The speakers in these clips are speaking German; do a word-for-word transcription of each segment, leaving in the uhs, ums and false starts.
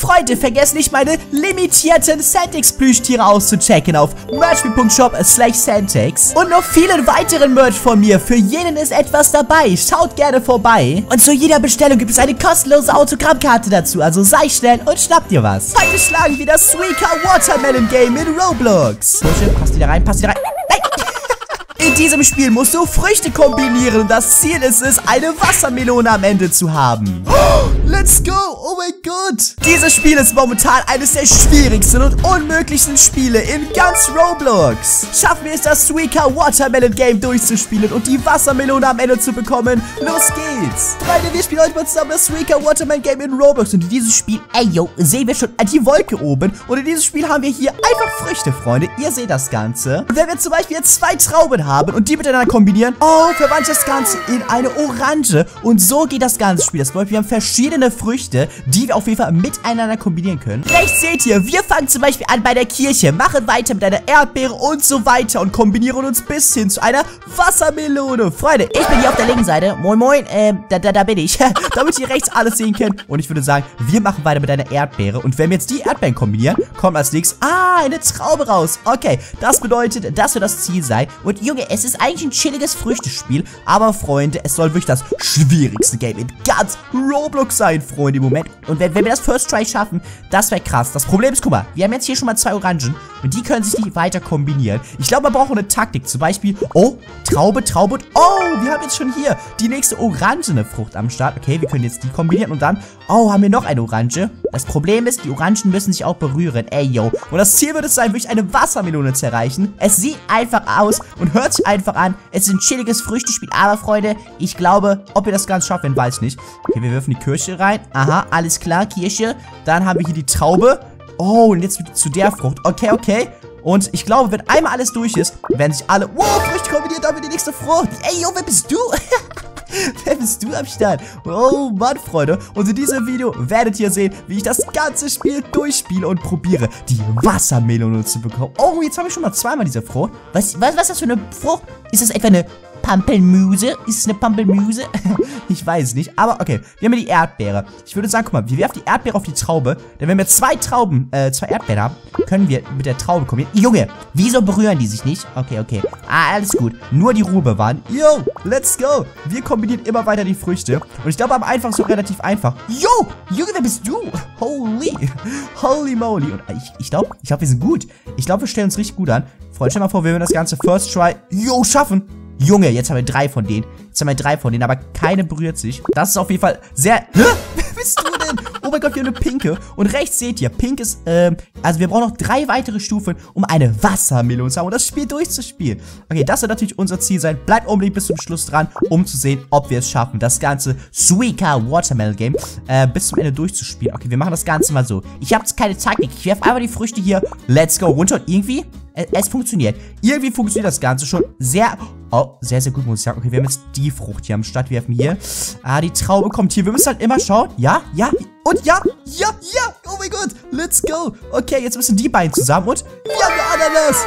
Freunde, vergesst nicht, meine limitierten Centex-Plüschtiere auszuchecken auf merchme punkt shop slash Centex. Und noch vielen weiteren Merch von mir. Für jeden ist etwas dabei. Schaut gerne vorbei. Und zu jeder Bestellung gibt es eine kostenlose Autogrammkarte dazu. Also sei schnell und schnappt dir was. Heute schlagen wir das Suika Watermelon Game in Roblox. Bursche, passt wieder rein, passt wieder rein. In diesem Spiel musst du Früchte kombinieren und das Ziel ist es, eine Wassermelone am Ende zu haben. Oh, let's go! Oh mein Gott! Dieses Spiel ist momentan eines der schwierigsten und unmöglichsten Spiele in ganz Roblox. Schaffen wir es, das Suika Watermelon Game durchzuspielen und die Wassermelone am Ende zu bekommen? Los geht's! Freunde, wir spielen heute mal zusammen das Suika Watermelon Game in Roblox und in diesem Spiel, ey yo, sehen wir schon die Wolke oben und in diesem Spiel haben wir hier einfach Früchte, Freunde. Ihr seht das Ganze. Und wenn wir zum Beispiel jetzt zwei Trauben haben, Haben und die miteinander kombinieren. Oh, verwandelt das Ganze in eine Orange. Und so geht das ganze Spiel. Das bedeutet, wir haben verschiedene Früchte, die wir auf jeden Fall miteinander kombinieren können. Rechts seht ihr, wir fangen zum Beispiel an bei der Kirche, machen weiter mit einer Erdbeere und so weiter und kombinieren uns bis hin zu einer Wassermelone. Freunde, ich bin hier auf der linken Seite. Moin, moin, ähm, da, da, da bin ich. Damit ihr rechts alles sehen könnt. Und ich würde sagen, wir machen weiter mit einer Erdbeere. Und wenn wir jetzt die Erdbeeren kombinieren, kommt als nächstes, ah, eine Traube raus. Okay, das bedeutet, das wird das Ziel sein. Und Junge, es ist eigentlich ein chilliges Früchtespiel, aber Freunde, es soll wirklich das schwierigste Game in ganz Roblox sein, Freunde, im Moment. Und wenn, wenn wir das First Try schaffen, das wäre krass. Das Problem ist, guck mal, wir haben jetzt hier schon mal zwei Orangen und die können sich nicht weiter kombinieren. Ich glaube, man braucht eine Taktik, zum Beispiel, oh, Traube, Traube und oh, wir haben jetzt schon hier die nächste orangene Frucht am Start. Okay, wir können jetzt die kombinieren und dann, oh, haben wir noch eine Orange. Das Problem ist, die Orangen müssen sich auch berühren, ey, yo. Und das Ziel wird es sein, wirklich eine Wassermelone zu erreichen. Es sieht einfach aus und hört sich einfach an. Es ist ein chilliges Früchtespiel. Aber, Freunde, ich glaube, ob wir das Ganze schaffen, weiß ich nicht. Okay, wir werfen die Kirsche rein. Aha, alles klar, Kirsche. Dann haben wir hier die Traube. Oh, und jetzt zu der Frucht. Okay, okay. Und ich glaube, wenn einmal alles durch ist, werden sich alle... Wow, Früchte kombiniert, damit die nächste Frucht. Ey, yo, wer bist du? Wer bist du am Start? Oh Mann, Freunde. Und in diesem Video werdet ihr sehen, wie ich das ganze Spiel durchspiele und probiere, die Wassermelone zu bekommen. Oh, jetzt habe ich schon mal zweimal diese Frucht. Was, was, was ist das für eine Frucht? Ist das etwa eine Pampelmuse? Ist es eine Pampelmuse? Ich weiß nicht, aber okay. Wir haben hier die Erdbeere. Ich würde sagen, guck mal, wir werfen die Erdbeere auf die Traube. Denn wenn wir zwei Trauben, äh, zwei Erdbeeren haben, können wir mit der Traube kommen. Junge, wieso berühren die sich nicht? Okay, okay. Ah, alles gut. Nur die Ruhe bewahren. Yo, let's go. Wir kombinieren immer weiter die Früchte. Und ich glaube, am einfachsten relativ einfach. Yo, Junge, wer bist du? Holy, holy moly. Und ich, ich glaube, ich glaube, wir sind gut. Ich glaube, wir stellen uns richtig gut an. Freunde, stell mal vor, wir werden das ganze First Try, yo, schaffen. Junge, jetzt haben wir drei von denen. Jetzt haben wir drei von denen, aber keine berührt sich. Das ist auf jeden Fall sehr... Hä? Wer bist du denn? Oh mein Gott, wir haben eine pinke. Und rechts seht ihr, pink ist... Ähm, also wir brauchen noch drei weitere Stufen, um eine Wassermelone zu haben und das Spiel durchzuspielen. Okay, das soll natürlich unser Ziel sein. Bleibt unbedingt bis zum Schluss dran, um zu sehen, ob wir es schaffen, das ganze Suika Watermelon Game äh, bis zum Ende durchzuspielen. Okay, wir machen das Ganze mal so. Ich habe jetzt keine Taktik. Ich werfe einfach die Früchte hier. Let's go runter und irgendwie... Es funktioniert. Irgendwie funktioniert das Ganze schon sehr, oh, sehr, sehr gut, muss ich sagen. Okay, wir haben jetzt die Frucht hier am Start. Wir werfen hier. Ah, die Traube kommt hier. Wir müssen halt immer schauen. Ja, ja, und ja, ja, ja. Oh mein Gott, let's go. Okay, jetzt müssen die beiden zusammen und wir haben eine Ananas.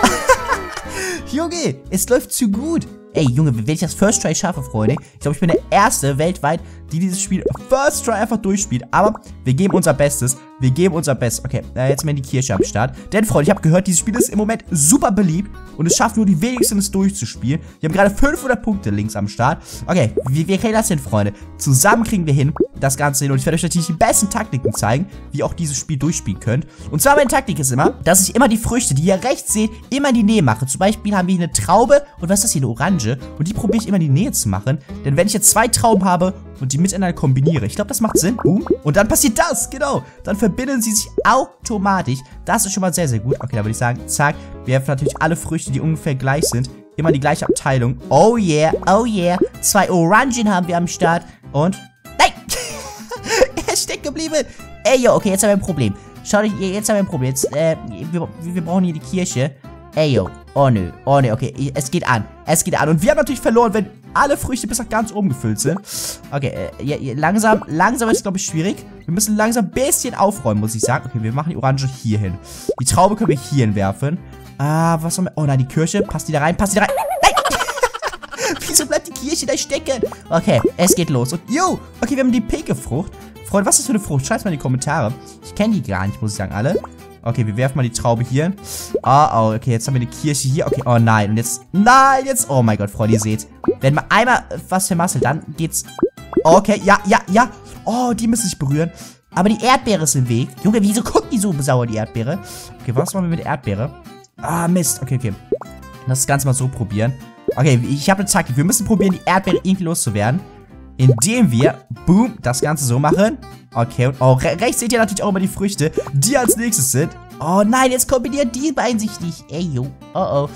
Junge, es läuft zu gut. Ey, Junge, wenn ich das First Try schaffe, Freunde. Ich glaube, ich bin der Erste weltweit, die dieses Spiel First Try einfach durchspielt. Aber wir geben unser Bestes. Wir geben unser Bestes. Okay, äh, jetzt haben wir die Kirsche am Start. Denn, Freunde, ich habe gehört, dieses Spiel ist im Moment super beliebt. Und es schafft nur die wenigsten, es durchzuspielen. Wir haben gerade fünfhundert Punkte links am Start. Okay, wir, wir kriegen das hin, Freunde. Zusammen kriegen wir hin, das Ganze hin. Und ich werde euch natürlich die besten Taktiken zeigen, wie ihr auch dieses Spiel durchspielen könnt. Und zwar meine Taktik ist immer, dass ich immer die Früchte, die ihr rechts seht, immer in die Nähe mache. Zum Beispiel haben wir hier eine Traube. Und was ist das hier? Eine Orange. Und die probiere ich immer in die Nähe zu machen. Denn wenn ich jetzt zwei Trauben habe und die miteinander kombiniere, ich glaube, das macht Sinn. Boom. Und dann passiert das, genau. Dann verbinden sie sich automatisch. Das ist schon mal sehr, sehr gut. Okay, da würde ich sagen, zack. Wir werfen natürlich alle Früchte, die ungefähr gleich sind. Immer die gleiche Abteilung. Oh yeah, oh yeah. Zwei Orangen haben wir am Start. Und, nein. Er ist stecken geblieben. Ey, yo, okay, jetzt haben wir ein Problem. Schaut euch, jetzt haben wir ein Problem. Jetzt, äh, wir, wir brauchen hier die Kirche. Ey, yo. Oh nö, oh nö, okay, es geht an, es geht an. Und wir haben natürlich verloren, wenn alle Früchte bis nach ganz oben gefüllt sind. Okay, äh, langsam, langsam ist es, glaube ich, schwierig. Wir müssen langsam ein bisschen aufräumen, muss ich sagen. Okay, wir machen die Orange hier hin. Die Traube können wir hier hinwerfen. Ah, was haben wir? Oh nein, die Kirsche, passt die da rein, passt die da rein. Nein! Wieso bleibt die Kirsche da stecken? Okay, es geht los. Und, yo, okay, wir haben die pinke Frucht. Freunde, was ist das für eine Frucht? Schreibt mal in die Kommentare. Ich kenne die gar nicht, muss ich sagen, alle. Okay, wir werfen mal die Traube hier. Oh, oh, okay, jetzt haben wir eine Kirsche hier. Okay, oh nein, und jetzt, nein, jetzt, oh mein Gott, Freunde, ihr seht. Wenn man einmal was vermasselt, dann geht's. Okay, ja, ja, ja. Oh, die müssen sich berühren. Aber die Erdbeere ist im Weg. Junge, wieso gucken die so sauer, die Erdbeere? Okay, was machen wir mit der Erdbeere? Ah, Mist. Okay, okay. Lass das Ganze mal so probieren. Okay, ich habe eine Taktik. Wir müssen probieren, die Erdbeere irgendwie loszuwerden. Indem wir, boom, das Ganze so machen. Okay, und oh, re rechts seht ihr natürlich auch immer die Früchte, die als nächstes sind. Oh nein, jetzt kombinieren die beiden sich nicht. Ey, yo, oh oh.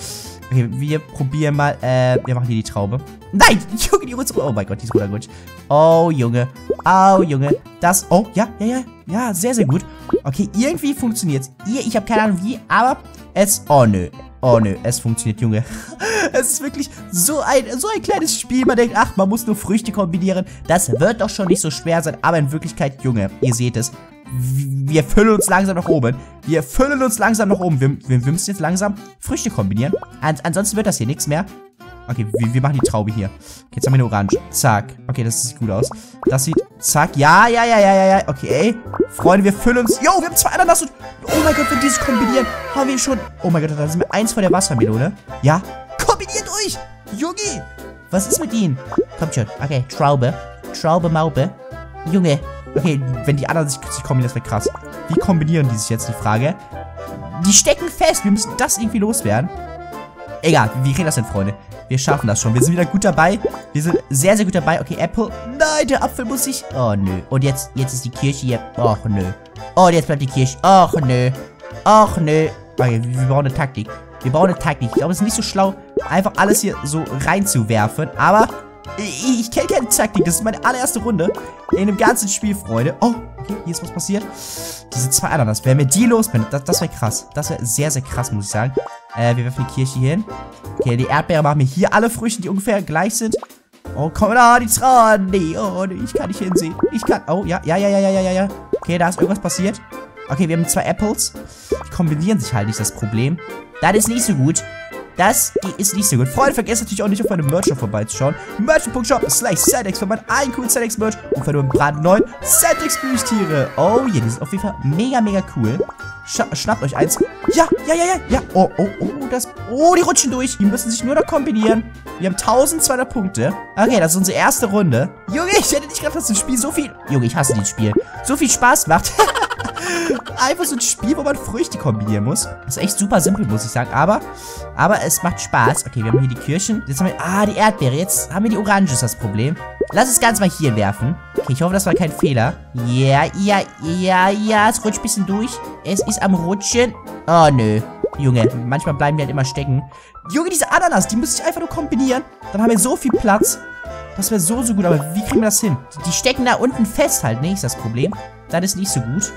Okay, wir probieren mal, äh, wir machen hier die Traube. Nein, Junge, die Rutsche. Oh mein Gott, die ist runtergerutscht. Oh, Junge. Oh, Junge. Das, oh, ja, ja, ja. Ja, sehr, sehr gut. Okay, irgendwie funktioniert's. Ich habe keine Ahnung wie, aber es, oh nö. Oh nö, es funktioniert, Junge. Es ist wirklich so ein, so ein kleines Spiel. Man denkt, ach, man muss nur Früchte kombinieren. Das wird doch schon nicht so schwer sein. Aber in Wirklichkeit, Junge, ihr seht es. Wir füllen uns langsam nach oben. Wir füllen uns langsam nach oben. Wir, wir, wir müssen jetzt langsam Früchte kombinieren. An, ansonsten wird das hier nichts mehr. Okay, wir, wir machen die Traube hier. Okay, jetzt haben wir eine Orange. Zack. Okay, das sieht gut aus. Das sieht... Zack. Ja, ja, ja, ja, ja, ja. Okay, ey. Freunde, wir füllen uns... Yo, wir haben zwei Ananas und... Oh mein Gott, wenn dieses kombinieren, haben wir schon... Oh mein Gott, da sind wir eins von der Wassermelone. Ja. Kombiniert euch! Junge! Was ist mit ihnen? Kommt schon. Okay, Traube. Traube, Maube. Junge. Okay, wenn die anderen sich plötzlich kombinieren, das wäre krass. Wie kombinieren die sich jetzt, die Frage? Die stecken fest. Wir müssen das irgendwie loswerden. Egal, wie kriegen das denn, Freunde? Wir schaffen das schon. Wir sind wieder gut dabei. Wir sind sehr, sehr gut dabei. Okay, Apple. Nein, der Apfel muss ich... Oh, nö. Und jetzt, jetzt ist die Kirsche hier. Och, nö. Und jetzt bleibt die Kirsche. Och, nö. Och, nö. Okay, wir brauchen eine Taktik. Wir brauchen eine Taktik. Ich glaube, es ist nicht so schlau, einfach alles hier so reinzuwerfen. Aber ich, ich kenne keine Taktik. Das ist meine allererste Runde in dem ganzen Spiel, Freunde. Oh, okay, hier ist was passiert. Diese zwei Ananas. Wenn wir die losbinden, das, das wäre krass. Das wäre sehr, sehr krass, muss ich sagen. Äh, wir werfen die Kirsche hier hin. Okay, die Erdbeere machen wir hier alle Früchte, die ungefähr gleich sind. Oh, komm da, die Traube. Nee, oh, nee, ich kann nicht hinsehen. Ich kann... Oh, ja, ja, ja, ja, ja, ja, ja. Okay, da ist irgendwas passiert. Okay, wir haben zwei Apples. Die kombinieren sich halt nicht, das Problem. Das ist nicht so gut. Das ist nicht so gut. Freunde, vergesst natürlich auch nicht, auf meinem Merch-Shop vorbeizuschauen. merchme punkt shop slash Centex für meinen einen coolen Centex-Merch und für einen brandneuen Centex-Plüschtiere. Oh, yeah, die sind auf jeden Fall mega, mega cool. Sch schnappt euch eins. Ja, ja, ja, ja, ja. Oh, oh, oh, das... Oh, die rutschen durch. Die müssen sich nur noch kombinieren. Wir haben zwölfhundert Punkte. Okay, das ist unsere erste Runde. Junge, ich hätte nicht gedacht, dass das Spiel so viel... Junge, ich hasse dieses Spiel. So viel Spaß macht. Einfach so ein Spiel, wo man Früchte kombinieren muss. Das ist echt super simpel, muss ich sagen. Aber, aber es macht Spaß. Okay, wir haben hier die Kirschen. Jetzt haben wir... Ah, die Erdbeere. Jetzt haben wir die Orange, ist das Problem. Lass es ganz mal hier werfen. Okay, ich hoffe, das war kein Fehler. Ja, ja, ja, ja. Es rutscht ein bisschen durch. Es ist am Rutschen. Oh, nö. Junge, manchmal bleiben die halt immer stecken. Junge, diese Ananas, die müsste ich einfach nur kombinieren. Dann haben wir so viel Platz. Das wäre so, so gut. Aber wie kriegen wir das hin? Die stecken da unten fest halt, ne? Ist das Problem. Das ist nicht so gut.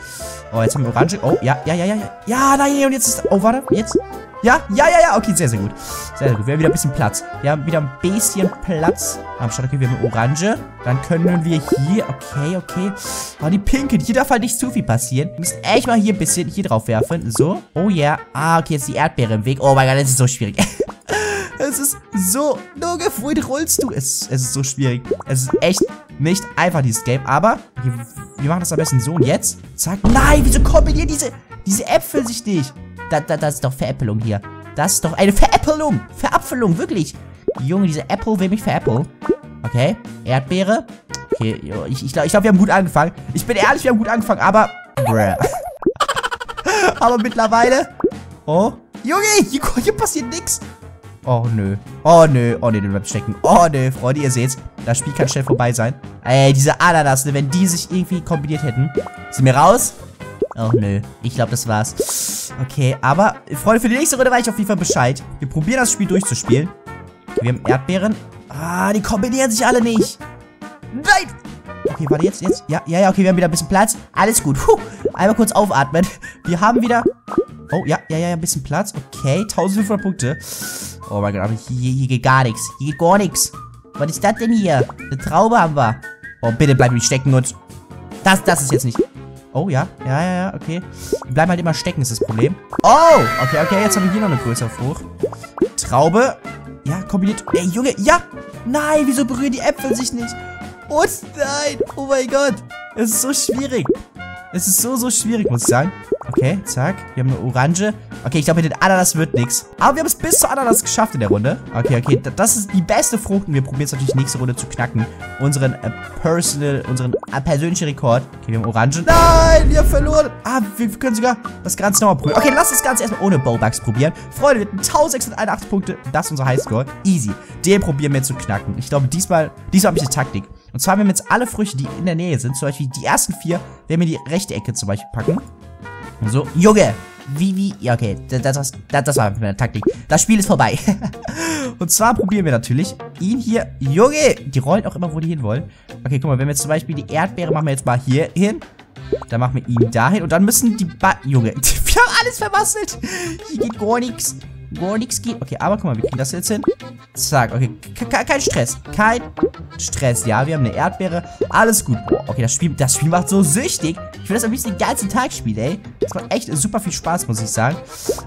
Oh, jetzt haben wir Orange. Oh, ja, ja, ja, ja. Ja, nein, und jetzt ist... Oh, warte, jetzt... Ja, ja, ja, ja. Okay, sehr, sehr gut. Sehr, sehr gut. Wir haben wieder ein bisschen Platz. Wir haben wieder ein bisschen Platz. Am Start, okay, wir haben Orange. Dann können wir hier... Okay, okay. Oh, die Pinke. Hier darf halt nicht zu viel passieren. Wir müssen echt mal hier ein bisschen hier drauf werfen. So. Oh, ja. Yeah. Ah, okay, jetzt ist die Erdbeere im Weg. Oh mein Gott, das ist so schwierig. Es ist so... Junge, wohin rollst du? Es, es ist so schwierig. Es ist echt nicht einfach, dieses Game. Aber okay, wir machen das am besten so. Und jetzt? Zack. Nein, wieso kombinieren diese, diese Äpfel sich nicht? Da, da, das ist doch Veräppelung hier. Das ist doch eine Veräppelung. Verapfelung, wirklich. Junge, diese Apple will mich veräppeln. Okay, Erdbeere. Okay, ich, ich glaube, ich glaub, wir haben gut angefangen. Ich bin ehrlich, wir haben gut angefangen, aber... aber mittlerweile... Oh. Junge, hier, hier passiert nichts. Oh, nö. Oh, nö. Oh, nö, du bleibst stecken. Oh, nö, Freunde, ihr seht's. Das Spiel kann schnell vorbei sein. Ey, diese Ananas, ne, wenn die sich irgendwie kombiniert hätten. Sind wir raus? Oh, nö. Ich glaube, das war's. Okay, aber, Freunde, für die nächste Runde weiß ich auf jeden Fall Bescheid. Wir probieren, das Spiel durchzuspielen. Okay, wir haben Erdbeeren. Ah, die kombinieren sich alle nicht. Nein! Okay, warte, jetzt, jetzt. Ja, ja, ja, okay, wir haben wieder ein bisschen Platz. Alles gut. Puh. Einmal kurz aufatmen. Wir haben wieder... Oh, ja, ja, ja, ein bisschen Platz. Okay, eintausendfünfhundert Punkte. Oh mein Gott, aber hier, hier geht gar nichts. Hier geht gar nichts. Was ist das denn hier? Eine Traube haben wir. Oh, bitte bleib nicht stecken und... Das, das ist jetzt nicht... Oh, ja. Ja, ja, ja, okay. Wir bleiben halt immer stecken, ist das Problem. Oh! Okay, okay, jetzt haben wir hier noch eine größere Frucht. Traube. Ja, kombiniert... Ey, Junge, ja! Nein, wieso berühren die Äpfel sich nicht? Und nein! Oh mein Gott! Es ist so schwierig. Es ist so, so schwierig, muss ich sagen. Okay, zack. Wir haben eine Orange. Okay, ich glaube, mit den Ananas wird nichts. Aber wir haben es bis zur Ananas geschafft in der Runde. Okay, okay, das ist die beste Frucht. Und wir probieren es natürlich nächste Runde zu knacken. Unseren äh, personal, unseren äh, persönlichen Rekord. Okay, wir haben Orange. Nein, wir haben verloren. Ah, wir können sogar das Ganze nochmal probieren. Okay, lass das Ganze erstmal ohne Bow-Bugs probieren. Freunde, wir hatten eintausendsechshunderteinundachtzig Punkte. Das ist unser Highscore. Easy. Den probieren wir zu knacken. Ich glaube, diesmal, diesmal habe ich eine Taktik. Und zwar, wenn wir jetzt alle Früchte, die in der Nähe sind, zum Beispiel die ersten vier, werden wir die rechte Ecke zum Beispiel packen. Und so, Junge, wie, wie, ja, okay, das, das, das, das war meine Taktik. Das Spiel ist vorbei. Und zwar probieren wir natürlich ihn hier, Junge, die rollen auch immer, wo die hinwollen. Okay, guck mal, wenn wir jetzt zum Beispiel die Erdbeere, machen wir jetzt mal hier hin. Dann machen wir ihn dahin und dann müssen die, ba Junge, wir haben alles vermasselt. Hier geht gar nichts. Gar nichts geht. Okay, aber guck mal, wir kriegen das jetzt hin. Zack, okay. Ke kein Stress. Kein Stress. Ja, wir haben eine Erdbeere. Alles gut. Okay, das Spiel, das Spiel macht so süchtig. Ich will das am liebsten den ganzen Tag spielen, ey. Das macht echt super viel Spaß, muss ich sagen.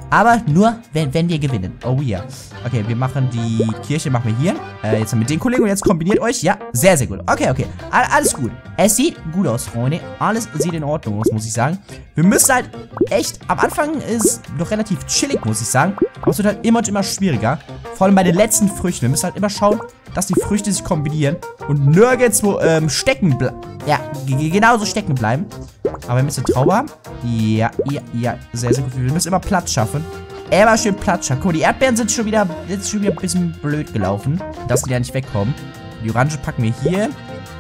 Aber nur, wenn, wenn wir gewinnen. Oh ja. Yeah. Okay, wir machen die Kirche, machen wir hier. Äh, jetzt mit den Kollegen und jetzt kombiniert euch. Ja, sehr, sehr gut. Okay, okay. All, alles gut. Es sieht gut aus, Freunde. Alles sieht in Ordnung aus, muss ich sagen. Wir müssen halt echt, am Anfang ist noch relativ chillig, muss ich sagen. Aber es wird halt immer und immer schwieriger. Vor allem bei den letzten Früchten. Wir müssen halt immer schauen, dass die Früchte sich kombinieren und nirgendwo ähm, stecken bleiben. Ja, genauso stecken bleiben. Aber wir müssen Traube haben. Ja, ja, ja. Sehr, sehr gut. Wir müssen immer Platz schaffen. Immer schön Platz schaffen. Guck mal, die Erdbeeren sind schon wieder, sind schon wieder ein bisschen blöd gelaufen. Dass die ja nicht wegkommen. Die Orange packen wir hier.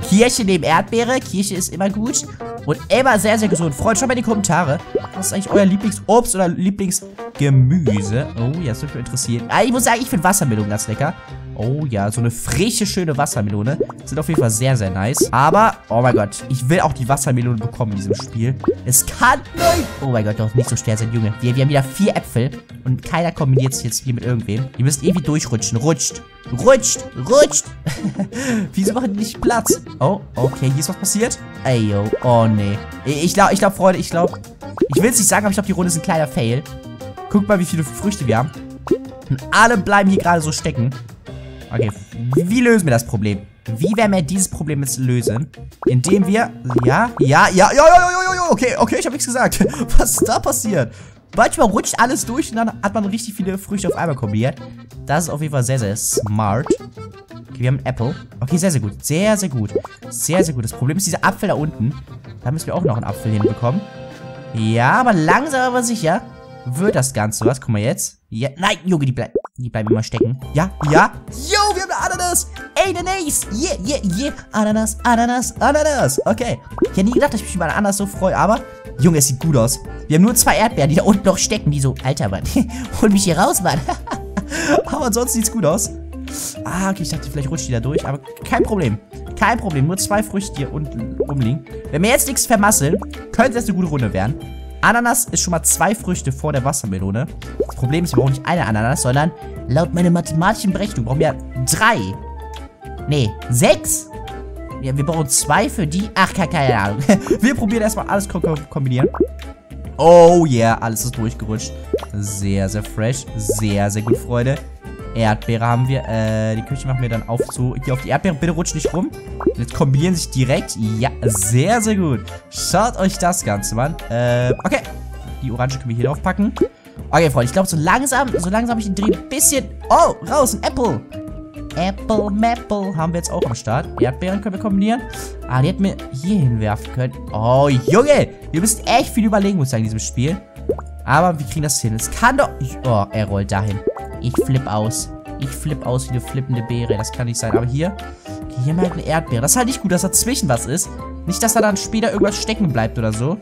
Kirche neben Erdbeere. Kirche ist immer gut. Und immer sehr, sehr gesund. Freunde, schaut mal in die Kommentare. Was ist eigentlich euer Lieblingsobst oder Lieblingsgemüse? Oh ja, das würde mich interessieren. Ah, ich muss sagen, ich finde Wassermelonen ganz lecker. Oh ja, so eine frische, schöne Wassermelone. Sind auf jeden Fall sehr, sehr nice. Aber, oh mein Gott, ich will auch die Wassermelone bekommen in diesem Spiel. Es kann nicht. Oh mein Gott, doch nicht so schwer sein, Junge. Wir, wir haben wieder vier Äpfel. Und keiner kombiniert sich jetzt hier mit irgendwem. Ihr müsst irgendwie durchrutschen. Rutscht. Rutscht. Rutscht. Wieso machen die nicht Platz? Oh, okay, hier ist was passiert. Ey, yo. Oh, nee. Ich glaube, ich glaub, Freunde, ich glaube... Ich will es nicht sagen, aber ich glaube, die Runde ist ein kleiner Fail. Guckt mal, wie viele Früchte wir haben. Und alle bleiben hier gerade so stecken. Okay, wie lösen wir das Problem? Wie werden wir dieses Problem jetzt lösen? Indem wir... Ja, ja, ja, ja, ja, ja, ja, okay, okay, ich habe nichts gesagt. Was ist da passiert? Manchmal rutscht alles durch und dann hat man richtig viele Früchte auf einmal kombiniert. Das ist auf jeden Fall sehr, sehr smart. Okay, wir haben einen Apple. Okay, sehr, sehr gut. Sehr, sehr gut. Sehr, sehr gut. Das Problem ist dieser Apfel da unten. Da müssen wir auch noch einen Apfel hinbekommen. Ja, aber langsam aber sicher wird das Ganze was. Guck mal jetzt. Ja, nein, Junge, die bleiben. Die bleiben immer stecken. Ja, ja. Yo, wir haben eine Ananas. Ey, Ananas. Yeah, yeah, yeah. Ananas, Ananas, Ananas. Okay. Ich hätte nie gedacht, dass ich mich über eine Ananas so freue, aber... Junge, es sieht gut aus. Wir haben nur zwei Erdbeeren, die da unten noch stecken. Die so, Alter, Mann. Hol mich hier raus, Mann. Aber ansonsten sieht's gut aus. Ah, okay, ich dachte, vielleicht rutscht die da durch. Aber kein Problem. Kein Problem. Nur zwei Früchte hier unten rumliegen. Wenn wir jetzt nichts vermasseln, könnte das eine gute Runde werden. Ananas ist schon mal zwei Früchte vor der Wassermelone. Das Problem ist, wir brauchen nicht eine Ananas, sondern laut meiner mathematischen Berechnung brauchen wir drei. Nee, sechs? Ja, wir brauchen zwei für die. Ach, keine Ahnung. Wir probieren erstmal alles kombinieren. Oh yeah, alles ist durchgerutscht. Sehr, sehr fresh. Sehr, sehr gut, Freunde. Erdbeere haben wir. Äh, die Küche machen wir dann auf zu. Hier auf die Erdbeere. Bitte rutscht nicht rum. Jetzt kombinieren sich direkt. Ja, sehr, sehr gut. Schaut euch das Ganze an. Äh, okay. Die Orange können wir hier drauf packen. Okay, Freunde. Ich glaube, so langsam, so langsam habe ich den Dreh ein bisschen... Oh, raus. Ein Apple. Apple, Maple haben wir jetzt auch am Start. Erdbeeren können wir kombinieren. Ah, die hätten wir hier hinwerfen können. Oh, Junge. Wir müssen echt viel überlegen, muss ich sagen, in diesem Spiel. Aber wir kriegen das hin. Es kann doch... Oh, er rollt dahin. Ich flipp aus. Ich flipp aus wie eine flippende Beere. Das kann nicht sein. Aber hier, hier haben wir halt eine Erdbeere. Das ist halt nicht gut, dass dazwischen was ist. Nicht, dass da dann später irgendwas stecken bleibt oder so.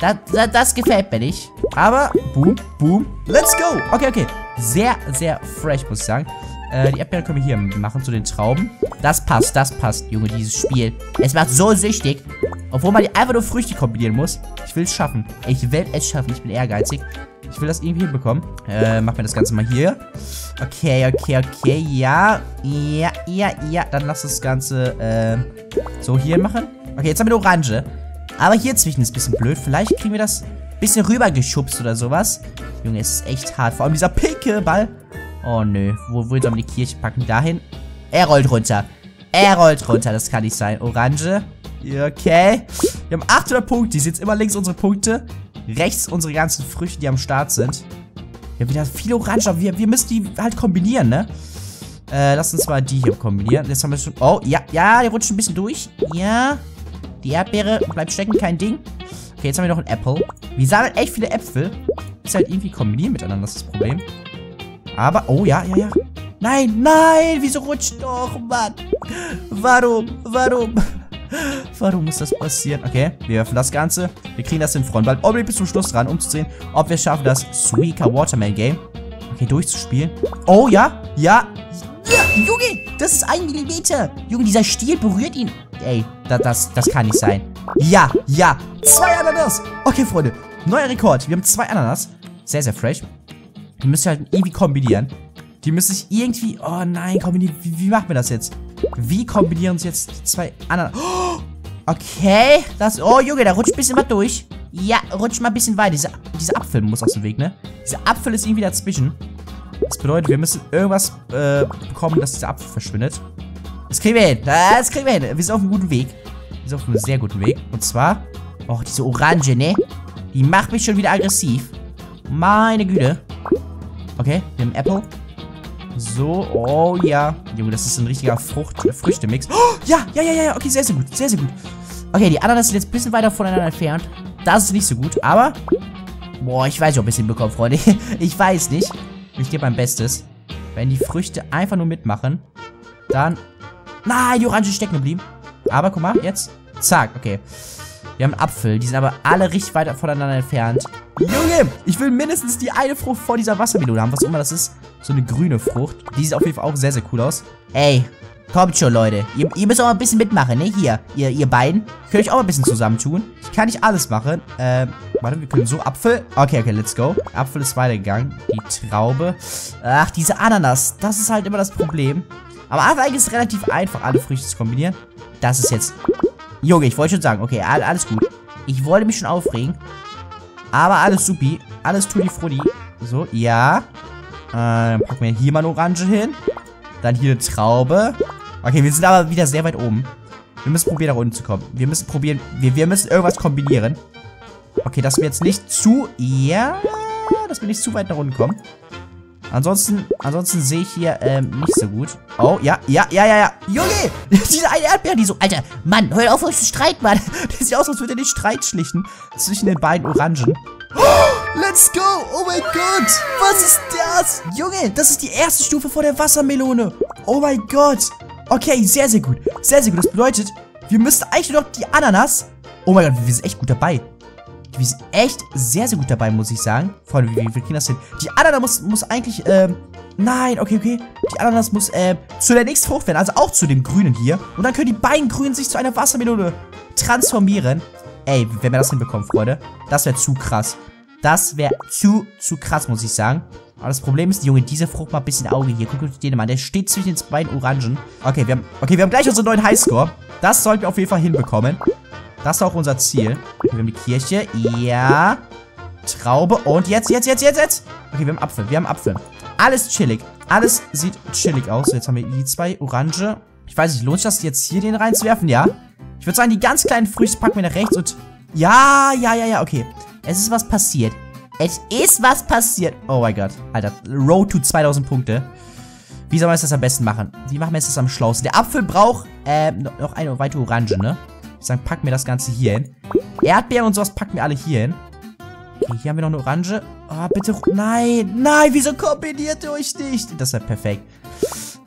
Das, das, das gefällt mir nicht. Aber, boom, boom, let's go. Okay, okay. Sehr, sehr fresh, muss ich sagen. Äh, die Erdbeere können wir hier machen zu den Trauben. Das passt, das passt, Junge, dieses Spiel. Es macht so süchtig. Obwohl man die einfach nur Früchte kombinieren muss. Ich will es schaffen. Ich will es schaffen. Ich bin ehrgeizig. Ich will das irgendwie hinbekommen. Äh, machen wir das Ganze mal hier. Okay, okay, okay. Ja, ja, ja, ja. Dann lass das Ganze äh, so hier machen. Okay, jetzt haben wir eine Orange. Aber hier zwischen ist ein bisschen blöd. Vielleicht kriegen wir das ein bisschen rübergeschubst oder sowas. Junge, es ist echt hart. Vor allem dieser pinke Ball. Oh, nö. Wo wollen wir die Kirche packen? Dahin. Er rollt runter. Er rollt runter. Das kann nicht sein. Orange. Okay. Wir haben achthundert Punkte. Ihr seht immer links unsere Punkte. Rechts unsere ganzen Früchte, die am Start sind. Wir haben wieder viele Orangen. Aber wir, wir müssen die halt kombinieren, ne? Äh, lass uns mal die hier kombinieren. Jetzt haben wir schon... Oh, ja. Ja, die rutscht ein bisschen durch. Ja. Die Erdbeere bleibt stecken. Kein Ding. Okay, jetzt haben wir noch einen Apple. Wir sammeln echt viele Äpfel. Ist halt irgendwie kombinieren miteinander, das ist das Problem. Aber... Oh, ja, ja, ja. Nein, nein. Wieso rutscht doch, Mann? Warum? Warum? Warum muss das passieren? Okay, wir werfen das Ganze. Wir kriegen das in Front. Bleibt unbedingt bis zum Schluss dran, um zu sehen, ob wir es schaffen, das Suika Watermelon Game okay, durchzuspielen. Oh, ja. Ja. Ja, Junge, das ist ein Millimeter. Junge, dieser Stiel berührt ihn. Ey, da, das, das kann nicht sein. Ja, ja. Zwei Ananas. Okay, Freunde. Neuer Rekord. Wir haben zwei Ananas. Sehr, sehr fresh. Die müssen wir halt irgendwie kombinieren. Die müssen sich irgendwie... Oh nein, kombinieren. Wie, wie machen wir das jetzt? Wie kombinieren uns jetzt die zwei Ananas? Oh, okay. Das, oh, Junge, da rutscht ein bisschen was durch. Ja, rutscht mal ein bisschen weiter. Dieser, dieser Apfel muss aus dem Weg, ne? Dieser Apfel ist irgendwie dazwischen. Das bedeutet, wir müssen irgendwas äh, bekommen, dass dieser Apfel verschwindet. Das kriegen wir hin. Das kriegen wir hin. Wir sind auf einem guten Weg. Wir sind auf einem sehr guten Weg. Und zwar... Oh, diese Orange, ne? Die macht mich schon wieder aggressiv. Meine Güte. Okay, wir haben Apple. So, oh ja. Junge, das ist ein richtiger Frucht, äh, Früchtemix. Oh, ja, ja, ja, ja. Okay, sehr, sehr gut. Sehr, sehr gut. Okay, die Ananas sind jetzt ein bisschen weiter voneinander entfernt. Das ist nicht so gut, aber... Boah, ich weiß nicht, ob ich es hinbekomme, Freunde. Ich weiß nicht. Ich gebe mein Bestes. Wenn die Früchte einfach nur mitmachen, dann... Nein, die Orange ist stecken geblieben. Aber guck mal, jetzt. Zack, okay. Wir haben einen Apfel. Die sind aber alle richtig weit voneinander entfernt. Junge, ich will mindestens die eine Frucht vor dieser Wassermelone haben. Was auch immer das ist. So eine grüne Frucht. Die sieht auf jeden Fall auch sehr, sehr cool aus. Ey, kommt schon, Leute. Ihr, ihr müsst auch mal ein bisschen mitmachen, ne? Hier, ihr, ihr beiden. Könnt euch auch mal ein bisschen zusammentun. Ich kann nicht alles machen. Ähm, warte, wir können so Apfel. Okay, okay, let's go. Apfel ist weitergegangen. Die Traube. Ach, diese Ananas. Das ist halt immer das Problem. Aber eigentlich ist es relativ einfach, alle Früchte zu kombinieren. Das ist jetzt... Junge, ich wollte schon sagen, okay, alles gut. Ich wollte mich schon aufregen. Aber alles supi. Alles tutti frutti. So, ja. Äh, dann packen wir hier mal eine Orange hin. Dann hier eine Traube. Okay, wir sind aber wieder sehr weit oben. Wir müssen probieren, nach unten zu kommen. Wir müssen probieren, wir, wir müssen irgendwas kombinieren. Okay, dass wir jetzt nicht zu... Ja, dass wir nicht zu weit nach unten kommen. Ansonsten, ansonsten sehe ich hier, ähm, nicht so gut. Oh, ja, ja, ja, ja, ja. Junge, diese eine Erdbeere, die so... Alter, Mann, hört auf, euch zu streiten, Mann. Das sieht aus, als würde ihr den Streit schlichten zwischen den beiden Orangen. Oh, let's go. Oh mein Gott. Was ist das? Junge, das ist die erste Stufe vor der Wassermelone. Oh mein Gott. Okay, sehr, sehr gut. Sehr, sehr gut. Das bedeutet, wir müssen eigentlich nur noch die Ananas... Oh mein Gott, wir sind echt gut dabei. Wir sind echt sehr, sehr gut dabei, muss ich sagen. Freunde, wie wir kriegen das hin? Die Ananas muss, muss eigentlich, ähm, nein, okay, okay. Die Ananas muss, ähm, zu der nächsten Frucht werden. Also auch zu dem Grünen hier. Und dann können die beiden Grünen sich zu einer Wassermelone transformieren. Ey, wenn wir das hinbekommen, Freunde. Das wäre zu krass. Das wäre zu, zu krass, muss ich sagen. Aber das Problem ist, Junge, diese Frucht mal ein bisschen Auge hier. Guckt euch den mal an. Der steht zwischen den beiden Orangen. Okay, wir haben, okay, wir haben gleich unseren neuen Highscore. Das sollten wir auf jeden Fall hinbekommen. Das ist auch unser Ziel. Okay, wir haben die Kirche. Ja. Traube. Und jetzt, jetzt, jetzt, jetzt, jetzt. Okay, wir haben Apfel. Wir haben Apfel. Alles chillig. Alles sieht chillig aus. So, jetzt haben wir die zwei. Orange. Ich weiß nicht, lohnt sich das jetzt hier den reinzuwerfen? Ja. Ich würde sagen, die ganz kleinen Früchte packen wir nach rechts und... Ja, ja, ja, ja, okay. Es ist was passiert. Es ist was passiert. Oh mein Gott. Alter, Road to zweitausend Punkte. Wie soll man das am besten machen? Wie machen wir jetzt das am schlauesten? Der Apfel braucht äh, noch eine weitere Orange, ne? Sagen, pack mir das Ganze hier hin. Erdbeeren und sowas packen wir alle hier hin. Okay, hier haben wir noch eine Orange. Oh, bitte. Nein, nein, wieso kombiniert ihr euch nicht? Das wäre perfekt.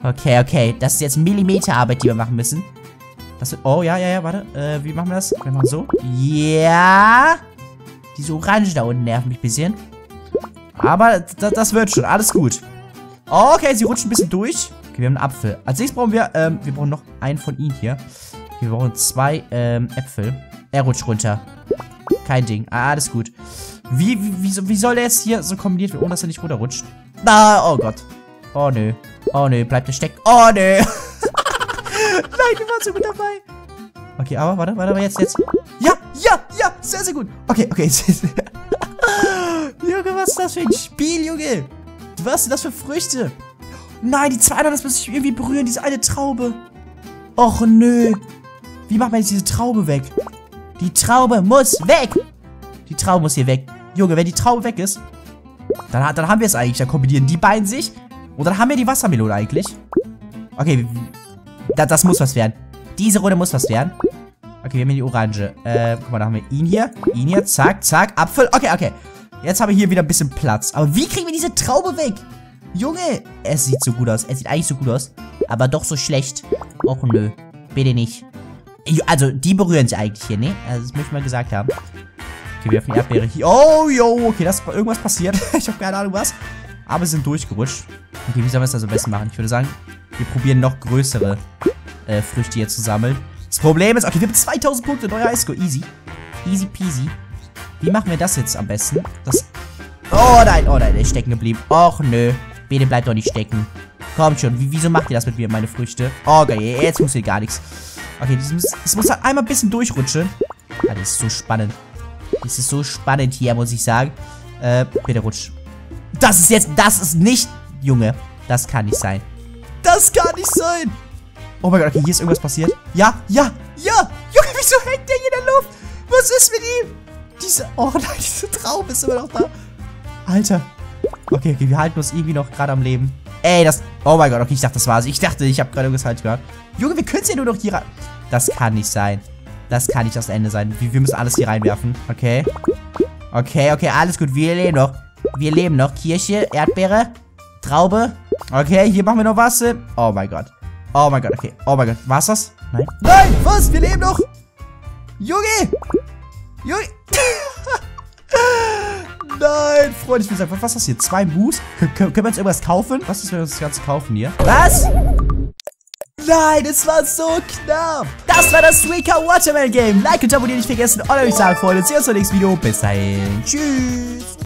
Okay, okay. Das ist jetzt Millimeterarbeit, die wir machen müssen. Das wird, oh, ja, ja, ja, warte. Äh, wie machen wir das? Wir machen so. Ja. Yeah. Diese Orange da unten nervt mich ein bisschen. Aber das wird schon. Alles gut. Okay, sie rutscht ein bisschen durch. Okay, wir haben einen Apfel. Als nächstes brauchen wir, ähm, wir brauchen noch einen von ihnen hier. Wir brauchen zwei ähm, Äpfel. Er rutscht runter. Kein Ding. Ah, alles gut. Wie, wie, wie soll der jetzt hier so kombiniert werden, ohne dass er nicht runterrutscht? Ah, oh Gott. Oh, nö. Oh, nö. Bleibt der stecken. Oh, nö. Nein, wir waren so gut dabei. Okay, aber warte, warte, aber jetzt, jetzt. Ja, ja, ja. Sehr, sehr gut. Okay, okay. Junge, was ist das für ein Spiel, Junge? Was sind das für Früchte? Nein, die zwei anderen, das muss ich irgendwie berühren. Diese eine Traube. Och, nö. Wie machen wir jetzt diese Traube weg? Die Traube muss weg! Die Traube muss hier weg. Junge, wenn die Traube weg ist, dann, dann haben wir es eigentlich. Dann kombinieren die beiden sich. Und dann haben wir die Wassermelone eigentlich. Okay, das, das muss was werden. Diese Runde muss was werden. Okay, wir haben hier die Orange. Äh, guck mal, da haben wir ihn hier. Ihn hier, zack, zack, Apfel. Okay, okay. Jetzt haben wir hier wieder ein bisschen Platz. Aber wie kriegen wir diese Traube weg? Junge, es sieht so gut aus. Es sieht eigentlich so gut aus. Aber doch so schlecht. Och nö, bitte nicht. Also, die berühren sich eigentlich hier, ne? Also, das möchte ich mal gesagt haben. Okay, wir öffnen die Erdbeere hier. Oh, yo, okay, da ist irgendwas passiert. Ich habe keine Ahnung was. Aber sie sind durchgerutscht. Okay, wie sollen wir es das am besten machen? Ich würde sagen, wir probieren noch größere äh, Früchte jetzt zu sammeln. Das Problem ist, okay, wir haben zweitausend Punkte, neuer Highscore. Easy. Easy peasy. Wie machen wir das jetzt am besten? Das... Oh nein, oh nein, der ist stecken geblieben. Och nö, bitte bleibt doch nicht stecken. Kommt schon, Wie, wieso macht ihr das mit mir, meine Früchte? Okay, jetzt muss hier gar nichts. Okay, das muss, das muss halt einmal ein bisschen durchrutschen. Ah, das ist so spannend. Das ist so spannend hier, muss ich sagen. Äh, bitte rutsch. Das ist jetzt, das ist nicht... Junge, das kann nicht sein. Das kann nicht sein! Oh mein Gott, okay, hier ist irgendwas passiert. Ja, ja, ja! Junge, wieso hängt der hier in der Luft? Was ist mit ihm? Diese... Oh nein, diese Traube ist immer noch da. Alter. Okay, okay, wir halten uns irgendwie noch gerade am Leben. Ey, das... Oh mein Gott, okay, ich dachte, das war's. Ich dachte, ich habe gerade irgendwas falsch gemacht. Junge, wir können es ja nur noch hier rein... Das kann nicht sein. Das kann nicht das Ende sein. Wir, wir müssen alles hier reinwerfen. Okay. Okay, okay, alles gut. Wir leben noch. Wir leben noch. Kirsche, Erdbeere, Traube. Okay, hier machen wir noch was. Oh mein Gott. Oh mein Gott, okay. Oh mein Gott. War's das? Nein. Nein, was? Wir leben noch. Junge. Junge. Nein, Freunde. Ich will sagen, was ist das hier? Zwei Moos? Kön können wir uns irgendwas kaufen? Was ist, wenn wir uns das Ganze kaufen hier? Was? Nein, es war so knapp. Das war das Suika Watermelon Game. Like und abonnieren nicht vergessen. Und euch sagen, Freunde, sehen uns im nächsten Video. Bis dahin. Tschüss.